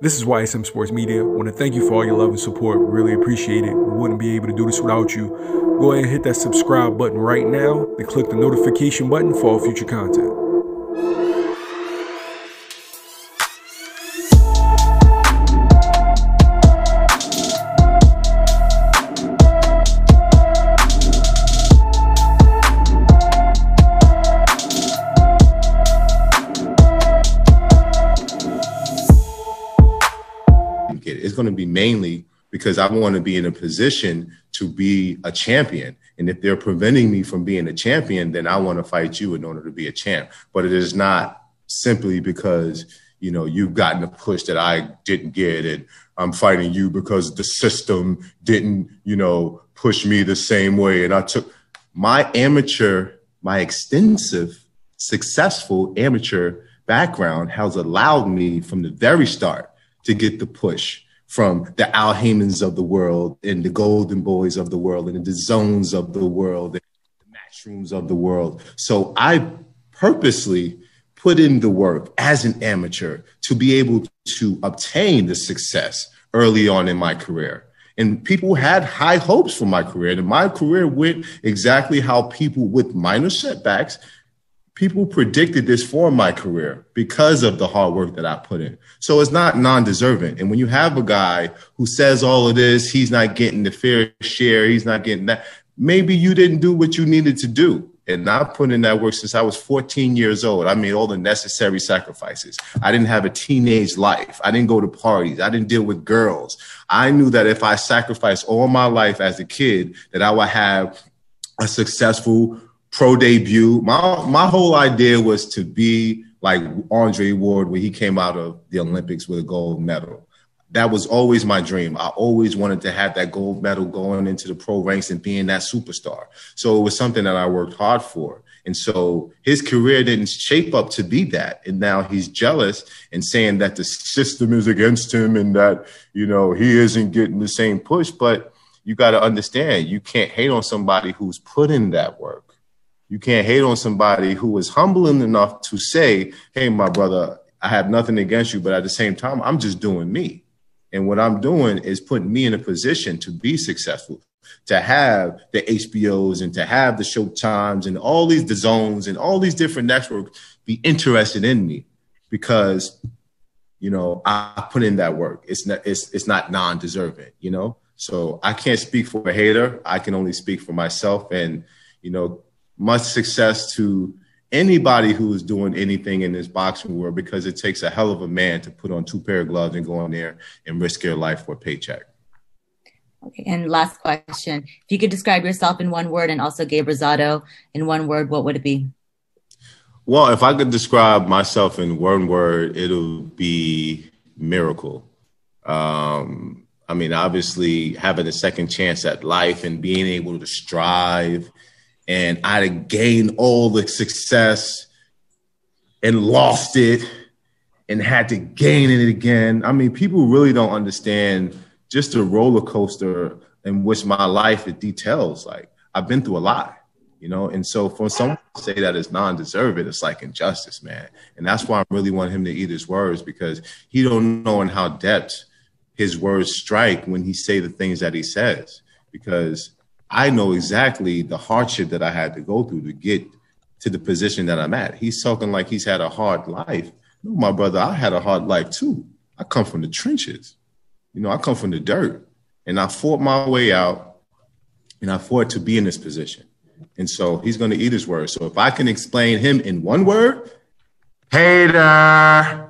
This is YSM Sports Media. I want to thank you for all your love and support. Really appreciate it. We wouldn't be able to do this without you. Go ahead and hit that subscribe button right now and click the notification button for all future content. It's going to be mainly because I want to be in a position to be a champion. And if they're preventing me from being a champion, then I want to fight you in order to be a champ. But it is not simply because, you know, you've gotten a push that I didn't get and I'm fighting you because the system didn't, you know, push me the same way. And I took my amateur, my extensive, successful amateur background has allowed me from the very start to get the push from the Al Haymans of the world and the Golden Boys of the world and the Zones of the world and the Matchrooms of the world. So I purposely put in the work as an amateur to be able to obtain the success early on in my career. And people had high hopes for my career. And my career went exactly how people with minor setbacks, people predicted this for my career because of the hard work that I put in. So it's not non-deserving. And when you have a guy who says all of this, he's not getting the fair share, he's not getting that, maybe you didn't do what you needed to do. And I put in that work since I was 14 years old. I made all the necessary sacrifices. I didn't have a teenage life. I didn't go to parties. I didn't deal with girls. I knew that if I sacrificed all my life as a kid, that I would have a successful pro debut. My whole idea was to be like Andre Ward when he came out of the Olympics with a gold medal. That was always my dream. I always wanted to have that gold medal going into the pro ranks and being that superstar. So it was something that I worked hard for. And so his career didn't shape up to be that. And now he's jealous and saying that the system is against him and that, you know, he isn't getting the same push. But you got to understand, you can't hate on somebody who's put in that work. You can't hate on somebody who is humbling enough to say, hey, my brother, I have nothing against you, but at the same time, I'm just doing me. And what I'm doing is putting me in a position to be successful, to have the HBOs and to have the Showtimes and all these the Zones and all these different networks be interested in me because, you know, I put in that work. It's not non-deserving, you know? So I can't speak for a hater. I can only speak for myself and, you know, much success to anybody who is doing anything in this boxing world because it takes a hell of a man to put on two pair of gloves and go in there and risk your life for a paycheck. Okay, and last question. If you could describe yourself in one word and also Gabe Rosado in one word, what would it be? Well, if I could describe myself in one word, it'll be miracle. I mean, obviously having a second chance at life and being able to strive and I'd gained all the success and lost it and had to gain it again. I mean, people really don't understand just the roller coaster in which my life, it details. Like, I've been through a lot, you know? And so for someone to say that it's non-deserving, it's like injustice, man. And that's why I really want him to eat his words because he don't know in how depth his words strike when he say the things that he says because I know exactly the hardship that I had to go through to get to the position that I'm at. He's talking like he's had a hard life. No, my brother, I had a hard life too. I come from the trenches. You know, I come from the dirt. And I fought my way out, and I fought to be in this position. And so he's going to eat his words. So if I can explain him in one word, hater.